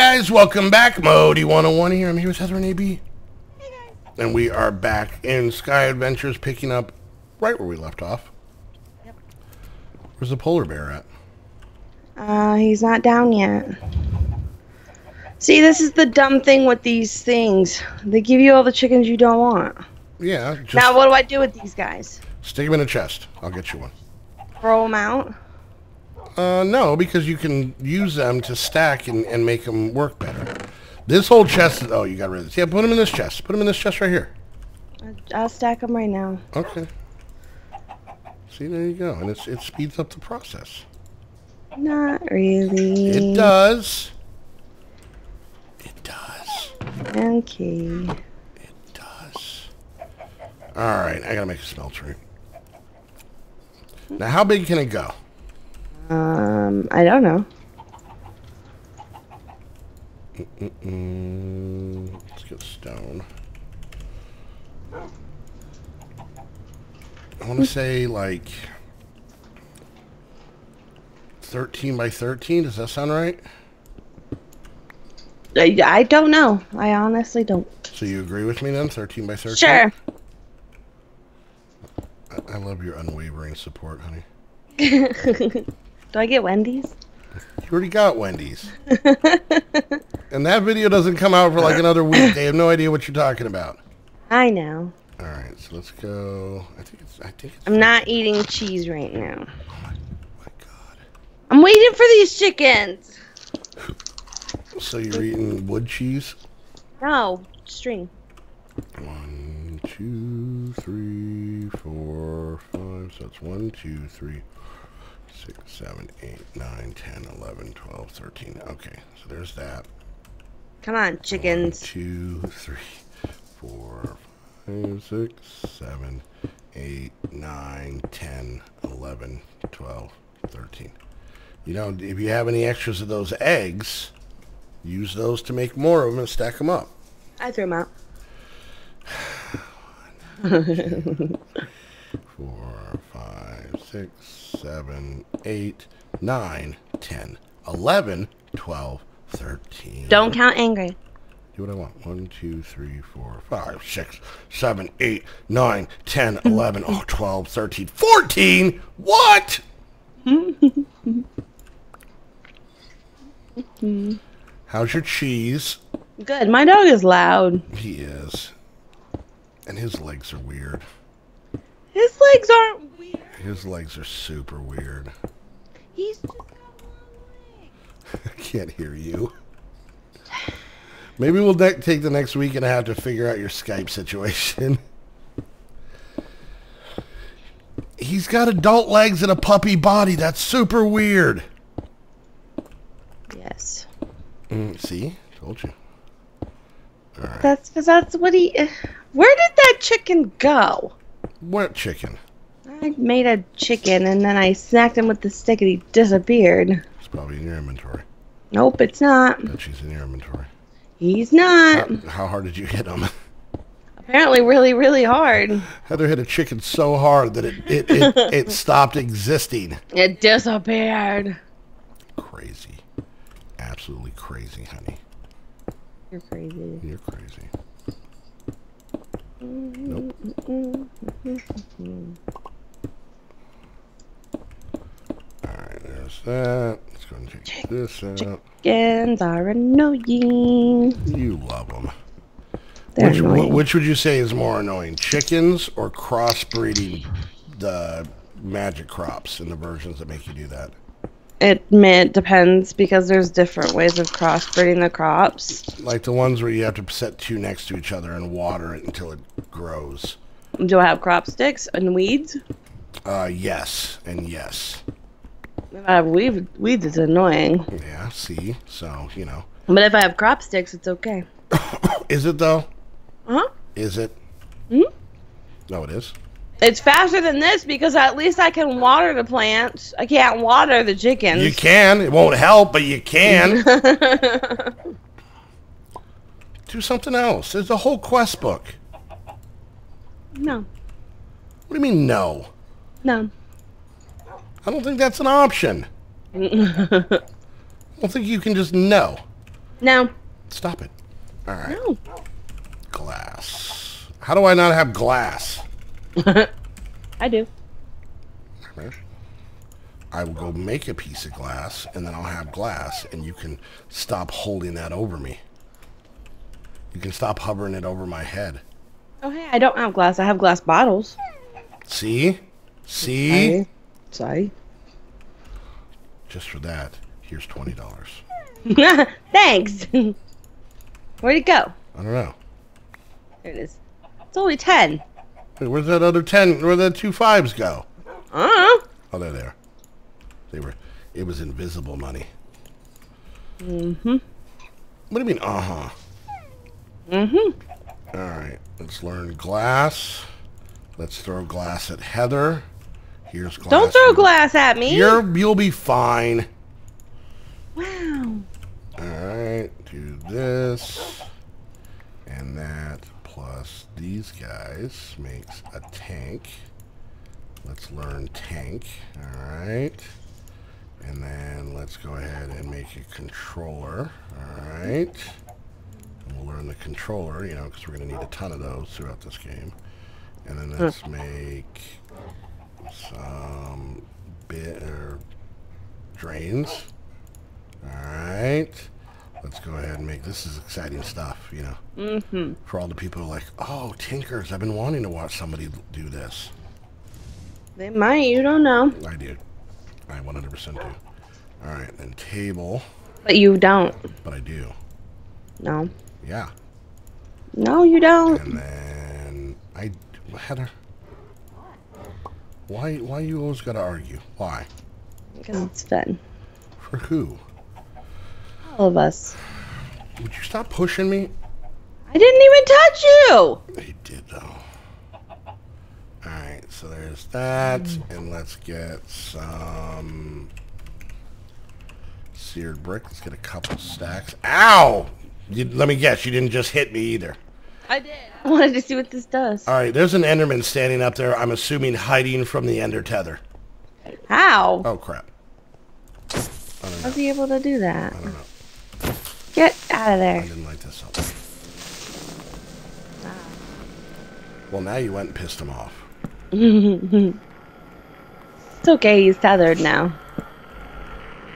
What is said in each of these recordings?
guys, welcome back. Modi101 here. I'm here with Heather and AB. Hey guys. And we are back in Sky Adventures, picking up right where we left off. Yep. Where's the polar bear at? He's not down yet. See, this is the dumb thing with these things. They give you all the chickens you don't want. Yeah. Just now, what do I do with these guys? Stick them in a chest. I'll get you one. Throw them out? No, because you can use them to stack and make them work better. This whole chest... Oh, you got rid of this. Yeah, put them in this chest. Put them in this chest right here. I'll stack them right now. Okay. See, there you go. And it speeds up the process. Not really. It does. It does. Okay. It does. Alright, I gotta make a smelter. Now, how big can it go? I don't know. Let's get stone. I want to say like 13 by 13. Does that sound right? I don't know. I honestly don't. So you agree with me then? 13 by 13? Sure. I love your unwavering support, honey. Do I get Wendy's? You already got Wendy's. And that video doesn't come out for like another week. They have no idea what you're talking about. I know. All right, so let's go. I think it's I'm not eating cheese right now. Oh my God. I'm waiting for these chickens. So you're eating wood cheese? No, string. 1, 2, 3, 4, 5. So that's 1, 2, 3, 6, 7, 8, 9, 10, 11, 12, 13. Okay, so there's that. Come on, chickens. 1, 2, 3, 4, 5, 6, 7, 8, 9, 10, 11, 12, 13. You know, if you have any extras of those eggs, use those to make more of them and stack them up. I threw them out. 1, 2, 3, 4, 5, 6, 7, 8, 9, 10, 11, 12, 13. Don't count angry. Do what I want. 1, 2, 3, 4, 5, 6, 7, 8, 9, 10, 11, oh, 12, 13, 14! What? How's your cheese? Good. My dog is loud. He is. And his legs are weird. His legs aren't weird. His legs are super weird. He's just got one leg. I can't hear you. Maybe we'll take the next week and have to figure out your Skype situation. He's got adult legs and a puppy body. That's super weird. Yes. See? Told you. All right. That's because that's what he... Where did that chicken go? What chicken? I made a chicken and then I snacked him with the stick and he disappeared. It's probably in your inventory. Nope, it's not. But she's in your inventory. He's not. How hard did you hit him? Apparently really, really hard. Heather hit a chicken so hard that it stopped existing. It disappeared. Crazy. Absolutely crazy, honey. You're crazy. You're crazy. Nope. Alright, there's that. Let's go and check this out. Chickens are annoying. You love them. They're annoying. Which would you say is more annoying? Chickens or crossbreeding the magic crops and the versions that make you do that? It depends because there's different ways of crossbreeding the crops. Like the ones where you have to set two next to each other and water it until it grows. Do I have crop sticks and weeds? Yes and yes. If I have weeds, it's annoying. Yeah, see? So, you know. But if I have crop sticks, it's okay. Is it, though? Uh-huh. Is it? Mm-hmm. No, it is. It's faster than this because at least I can water the plants. I can't water the chickens. You can. It won't help, but you can. Do something else. There's a whole quest book. No. What do you mean no? No. I don't think that's an option. I don't think you can just no. No. Stop it. All right. No. Glass. How do I not have glass? I do. I will go make a piece of glass, and then I'll have glass, and you can stop holding that over me. You can stop hovering it over my head. Oh, hey, I don't have glass. I have glass bottles. See? See? Sorry. Just for that, here's $20. Thanks. Where'd it go? I don't know. There it is. It's only 10. Wait, where's that other 10? Where'd the 2 5s go? Uh-huh. Oh, they're there. They were. It was invisible money. Mm-hmm. What do you mean, uh-huh? Mm-hmm. All right. Let's learn glass. Let's throw glass at Heather. Here's glass. Don't throw glass at me. You'll be fine. Wow. All right. Do this and that plus these guys makes a tank. Let's learn tank. All right. And then let's go ahead and make a controller. All right. And we'll learn the controller, you know, because we're going to need a ton of those throughout this game. And then let's make some drains. All right. Let's go ahead and make this is exciting stuff, you know. Mm-hmm. For all the people who are like, oh, Tinkers, I've been wanting to watch somebody do this. They might. You don't know. I do. I 100% do. All right, then table. But you don't. But I do. No. Yeah. No, you don't. And then I, Heather. Why you always gotta argue? Why? Because it's fun. For who? All of us. Would you stop pushing me? I didn't even touch you. You did though. Alright, so there's that, and let's get some seared brick. Let's get a couple stacks. Ow! Let me guess, you didn't just hit me either. I did. I wanted to see what this does. Alright, there's an Enderman standing up there, I'm assuming hiding from the Ender Tether. How? Oh, crap. How's he able to do that? I don't know. Get out of there. I didn't like this one. Well, now you went and pissed him off. It's okay, he's tethered now.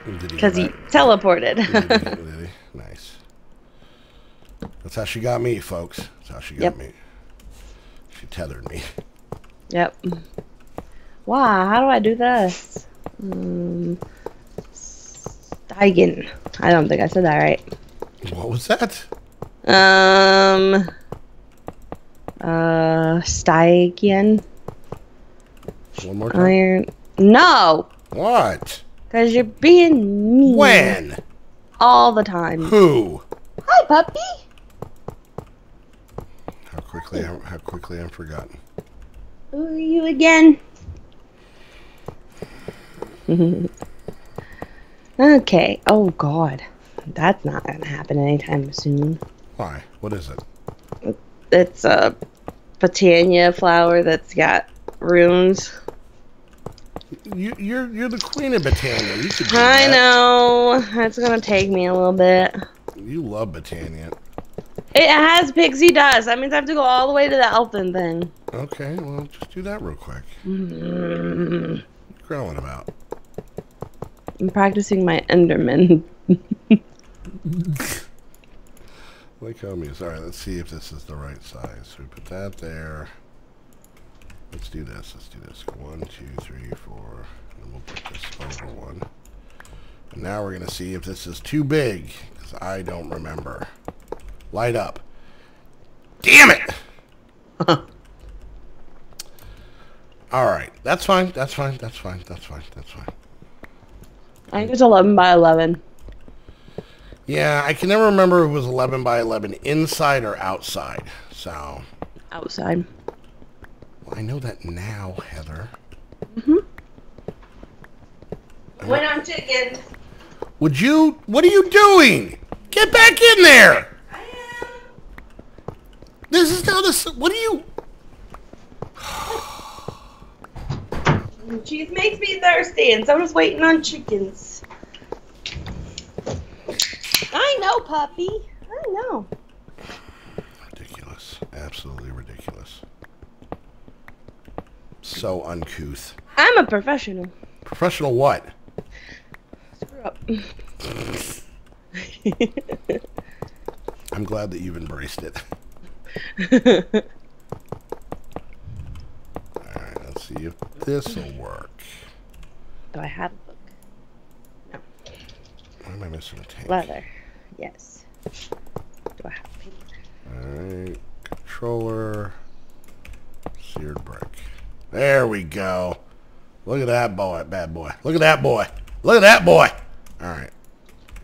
Because he teleported. Did he? Nice. That's how she got me, folks. That's how she got me. She tethered me. Yep. Wow, how do I do this? Steigen. I don't think I said that right. What was that? Steigen. One more time. Iron. No! What? Because you're being mean. When? All the time. Who? Hi, puppy. How quickly I'm forgotten. Who are you again? Okay. Oh, God. That's not going to happen anytime soon. Why? What is it? It's a Botania flower that's got runes. You're the queen of Botania. You could do that. I know. It's gonna take me a little bit. You love Botania. It has pixie dust. That means I have to go all the way to the elfin thing. Okay, well, just do that real quick. Mm-hmm. What you growling about? I'm practicing my Enderman. Like homies. All right, let's see if this is the right size. So we put that there. Let's do this. Let's do this. 1, 2, 3, 4. And we'll put this over one. And now we're going to see if this is too big, because I don't remember. Light up. Damn it! All right. That's fine. That's fine. That's fine. That's fine. That's fine. I think it's 11 by 11. Yeah, I can never remember if it was 11 by 11 inside or outside, so... Outside. Well, I know that now, Heather. Mm-hmm. When I'm chicken. Would you... What are you doing? Get back in there! I am. This is not a... What are you... Cheese makes me thirsty, and so I'm just waiting on chickens. I know, puppy. I don't know. Ridiculous. Absolutely ridiculous. So uncouth. I'm a professional. Professional what? Screw up. I'm glad that you've embraced it. Alright, let's see if this'll work. Do I have a book? No. Why am I missing a tank? Leather. Yes. Do I have paper? Alright. Controller. Seared brick. There we go. Look at that boy, bad boy. Look at that boy. Look at that boy. Alright.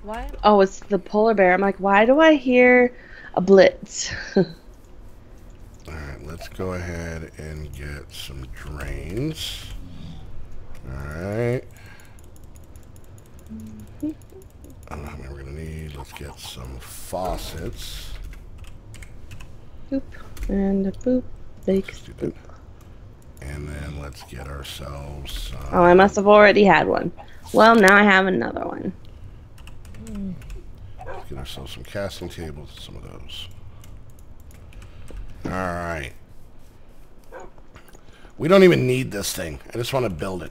Why? Oh, it's the polar bear. I'm like, why do I hear a blitz? Alright, let's go ahead and get some drains. Alright. I don't know how many we're going to need. Let's get some faucets. Boop. And a boop. Bake. Boop. And then let's get ourselves some... Oh, I must have already had one. Well, now I have another one. Let's get ourselves some casting tables and some of those. Alright. We don't even need this thing. I just want to build it.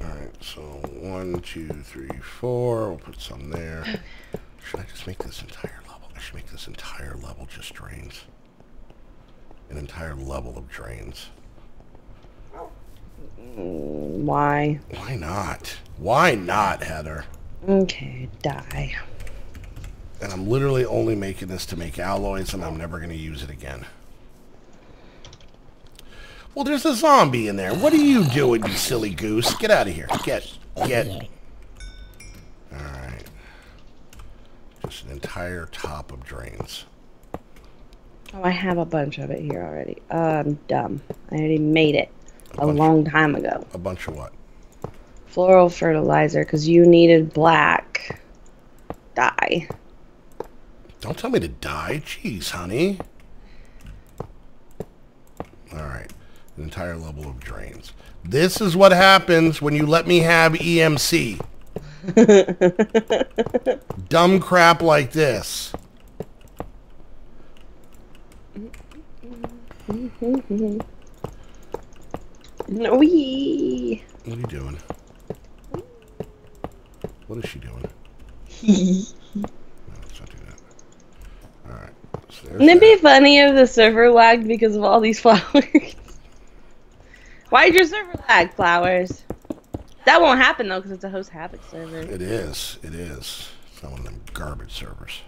Alright, so 1, 2, 3, 4. We'll put some there. Should I just make this entire level? I should make this entire level just drains. An entire level of drains. Why? Why not? Why not, Heather? Okay, die. And I'm literally only making this to make alloys, and I'm never going to use it again. Well, there's a zombie in there. What are you doing, you silly goose? Get out of here. Get. Alright. Just an entire top of drains. Oh, I have a bunch of it here already. I'm dumb. I already made it a long time ago. A bunch of what? Floral fertilizer, because you needed black dye. Don't tell me to dye. Jeez, honey. Alright. An entire level of drains. This is what happens when you let me have EMC. Dumb crap like this. No, wee. What are you doing? What is she doing? No, let's not do that. Alright. So wouldn't it be funny if the server lagged because of all these flowers? Why'd your server lag, flowers? That won't happen, though, because it's a Host Havoc server. It is. It is. It's not one of them garbage servers.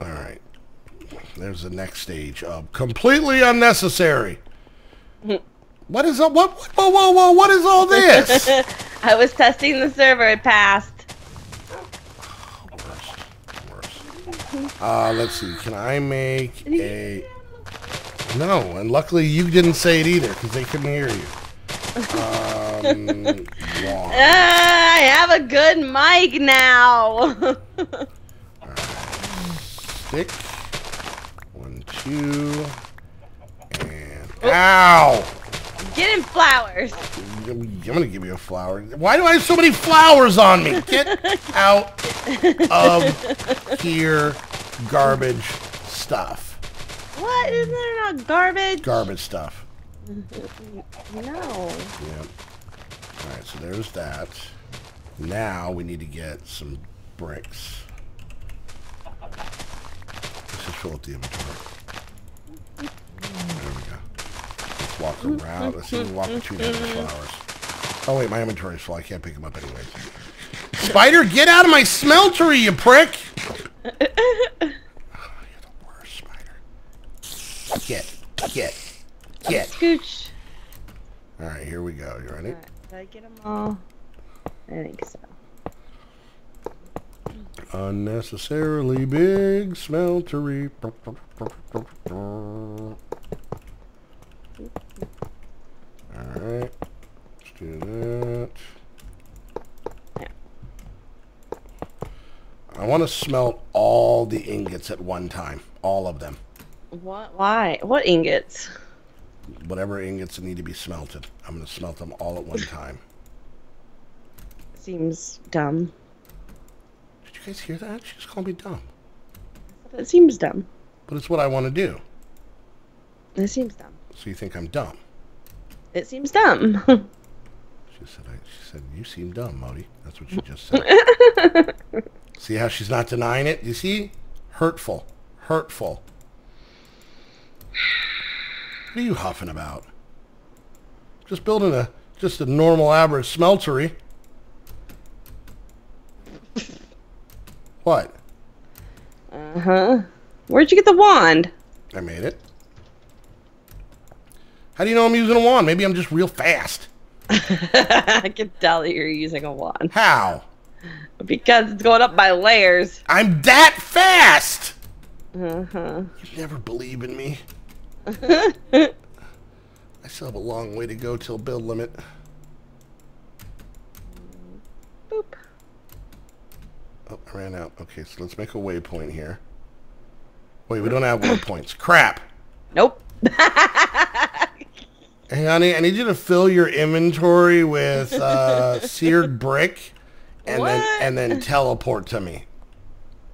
Alright, there's the next stage of completely unnecessary. What is all, what, whoa, whoa, whoa, what is all this? I was testing the server, it passed. Worse. Let's see, can I make a... No, and luckily you didn't say it either, because they couldn't hear you. I have a good mic now. Stick. 1, 2, and oops. Ow! Get him flowers. I'm gonna give you a flower. Why do I have so many flowers on me? Get out of here, garbage stuff. What? Isn't there not garbage? Garbage stuff. No. Yeah. All right. So there's that. Now we need to get some bricks. Just fill up the inventory. There we go. Let's walk around. Let's see if we walk between these flowers. Oh wait, my inventory is full. I can't pick them up anyway. Spider, get out of my smeltery, you prick! Oh, you're the worst, Spider. Get. Scooch. All right, here we go. You ready? All right. Did I get them all? I think so. Unnecessarily big smeltery. Alright. Let's do that. Yeah. I want to smelt all the ingots at one time. All of them. What? Why? What ingots? Whatever ingots need to be smelted. I'm going to smelt them all at one time. seems dumb. Did you guys hear that? She's calling me dumb. That seems dumb. But it's what I want to do. It seems dumb. So you think I'm dumb? It seems dumb. She said, you seem dumb, Modi. That's what she just said. See how she's not denying it? You see? Hurtful. Hurtful. What are you huffing about? Just building just a normal average smeltery. What? Uh-huh. Where'd you get the wand? I made it. How do you know I'm using a wand? Maybe I'm just real fast. I can tell that you're using a wand. How? Because it's going up by layers. I'm that fast! Uh-huh. You never believe in me. I still have a long way to go till build limit. Boop. Oh, I ran out. Okay, so let's make a waypoint here. Wait, we don't have waypoints. Crap! Nope. Hey, honey, I need you to fill your inventory with seared brick and then teleport to me.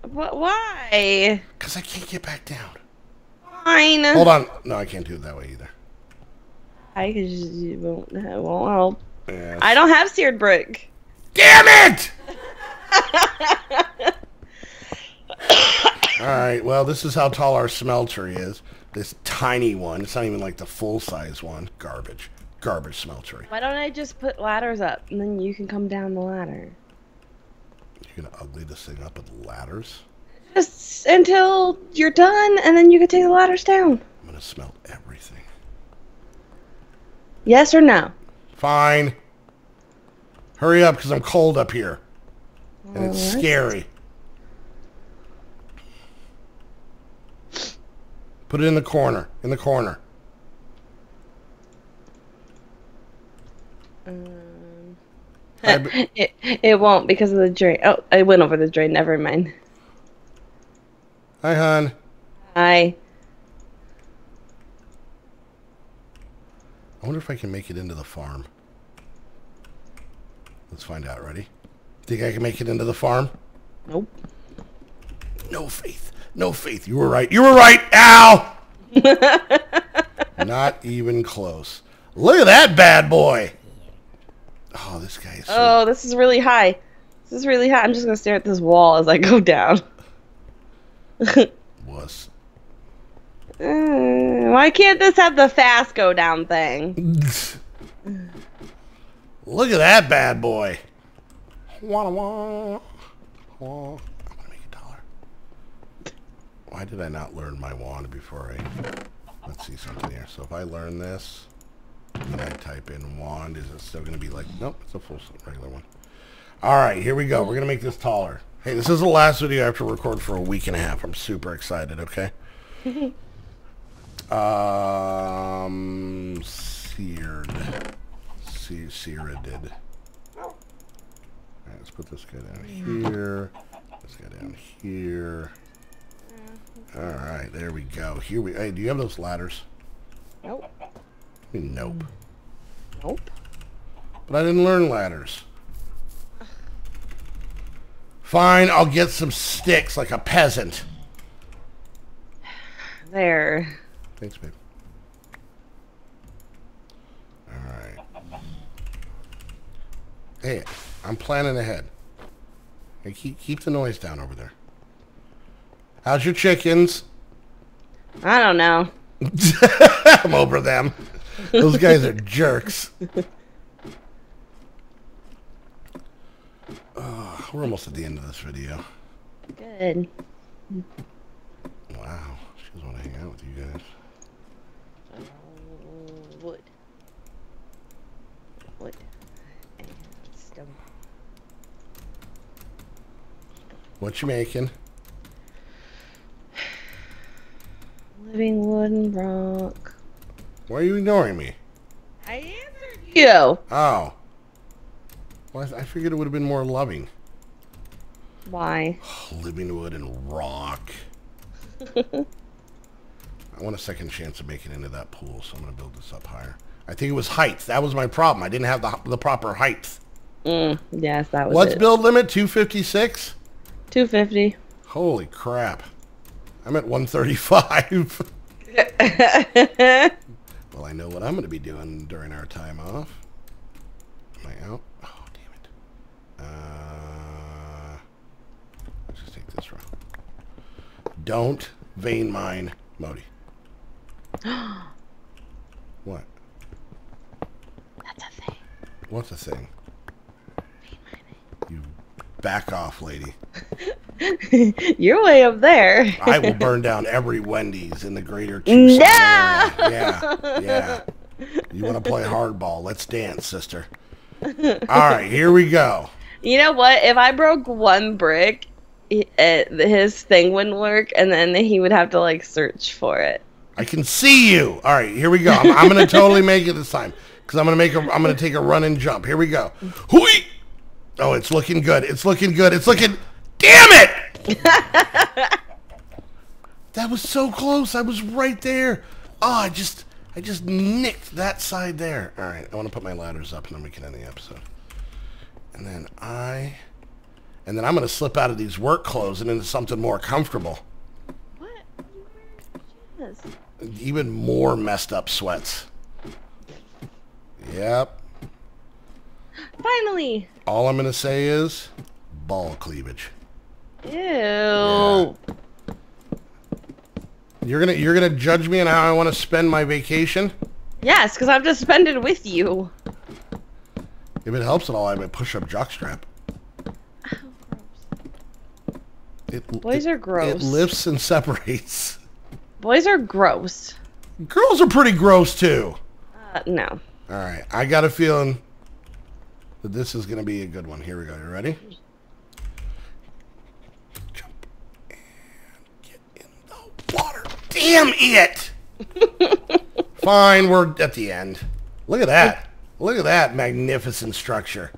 What? Why? Because I can't get back down. Fine. Hold on. No, I can't do it that way either. I won't help. Yes. I don't have seared brick. Damn it! All right, well, this is how tall our smelter is. This tiny one. It's not even like the full-size one. Garbage. Garbage smeltery. Why don't I just put ladders up, and then you can come down the ladder? You're gonna ugly this thing up with ladders? Just until you're done, and then you can take the ladders down. I'm gonna smelt everything. Yes or no? Fine. Hurry up, because I'm cold up here. And it's scary. Put it in the corner. In the corner. It won't because of the drain. Oh, I went over the drain. Never mind. Hi, hon. Hi. I wonder if I can make it into the farm. Let's find out. Ready? Think I can make it into the farm? Nope. No faith. No faith. You were right. You were right. Ow! Not even close. Look at that bad boy. Oh, this guy is so... Oh, this is really high. This is really high. I'm just going to stare at this wall as I go down. Wuss. Why can't this have the fast go down thing? Look at that bad boy. Wah-wah. Wah. Why did I not learn my wand before I... Let's see something here. So if I learn this, and I type in wand, is it still going to be like... Nope, it's a full regular one. All right, here we go. We're going to make this taller. Hey, this is the last video I have to record for a week and a half. I'm super excited, okay? Seared. All right, let's put this guy down here. This guy down here. All right, there we go. Here we. Hey, do you have those ladders? Nope. Nope. Nope. But I didn't learn ladders. Fine, I'll get some sticks like a peasant. There. Thanks, babe. All right. Hey, I'm planning ahead. Hey, keep the noise down over there. How's your chickens? I don't know. I'm over them. Those guys are jerks. We're almost at the end of this video. Good. Wow. She doesn't want to hang out with you guys. Wood. And stone. What you making? Living wood and rock. Why are you ignoring me? I answered you. Oh. Well, I figured it would have been more loving. Why? Oh, living wood and rock. I want a second chance of making it into that pool, so I'm going to build this up higher. I think it was height. That was my problem. I didn't have the proper height. Yes, that was What's build limit? 256? 250. Holy crap. I'm at 135. Well, I know what I'm going to be doing during our time off. Am I out? Oh, damn it. Let's just take this route. Don't vein mine, Modi. What? That's a thing. What's a thing? Vein mining. You back off, lady. You're way up there. I will burn down every Wendy's in the greater Tucson area. Yeah, yeah. You want to play hardball? Let's dance, sister. All right, here we go. You know what? If I broke one brick, his thing wouldn't work, and then he would have to, like, search for it. I can see you. All right, here we go. I'm going to totally make it this time, because I'm going to take a run and jump. Here we go. Hooey! Oh, it's looking good. It's looking good. It's looking... Damn it! That was so close. I was right there. Oh, I just nicked that side there. All right, I want to put my ladders up, and then we can end the episode. And then I'm gonna slip out of these work clothes and into something more comfortable. What? You wear this? Even more messed up sweats. Yep. Finally. All I'm gonna say is ball cleavage. Ew. Yeah. You're gonna judge me on how I want to spend my vacation? Yes, because I'm just spending with you. If it helps at all, I have a push-up jockstrap. Oh, gross. Boys are gross. It lifts and separates. Boys are gross. Girls are pretty gross too. No. All right, I got a feeling that this is gonna be a good one. Here we go. You ready? Damn it! Fine, we're at the end. Look at that. Look at that magnificent structure.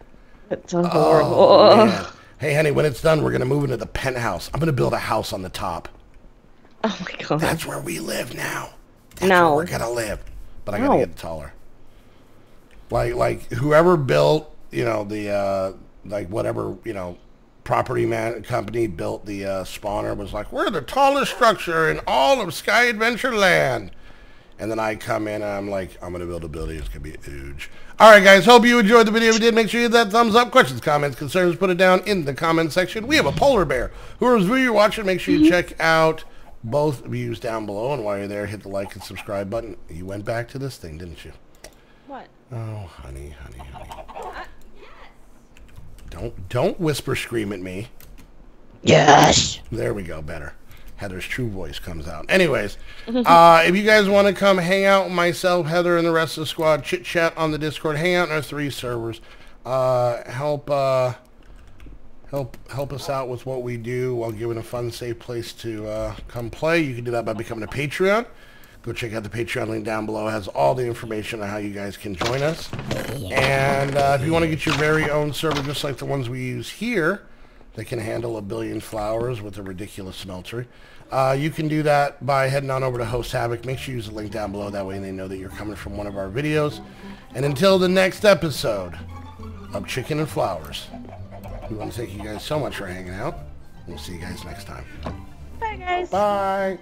It's so horrible. Oh, man. Hey, honey, when it's done, we're going to move into the penthouse. I'm going to build a house on the top. Oh, my God. That's where we live now. That's where we're going to live. But I got to get taller. Like whoever built, you know, the, like, whatever, you know, property company built the spawner was like, we're the tallest structure in all of Sky Adventure land. And then I come in and I'm like, I'm going to build a building. It's going to be huge. All right, guys. Hope you enjoyed the video. If you did, make sure you hit that thumbs up. Questions, comments, concerns, put it down in the comment section. We have a polar bear. Whoever you're watching, make sure you check out both views down below. And while you're there, hit the like and subscribe button. You went back to this thing, didn't you? What? Oh, honey, honey, honey. Don't whisper scream at me. Yes. There we go. Better. Heather's true voice comes out. Anyways, if you guys want to come hang out with myself, Heather, and the rest of the squad, chit chat on the Discord, hang out on our 3 servers, help us out with what we do while giving a fun, safe place to come play. You can do that by becoming a Patreon. Go check out the Patreon link down below. It has all the information on how you guys can join us. And if you want to get your very own server, just like the ones we use here, that can handle 1 billion flowers with a ridiculous smeltery, you can do that by heading on over to Host Havoc. Make sure you use the link down below. That way they know that you're coming from one of our videos. And until the next episode of Chicken and Flowers, we want to thank you guys so much for hanging out. We'll see you guys next time. Bye, guys. Bye.